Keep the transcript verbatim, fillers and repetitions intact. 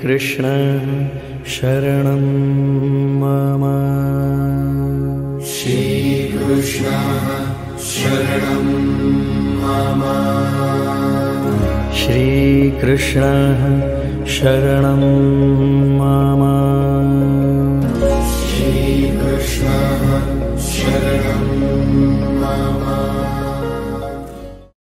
कृष्ण शरणं मम श्री कृष्ण शरणं मम श्री कृष्ण शरणं मम श्री कृष्ण शरणं मम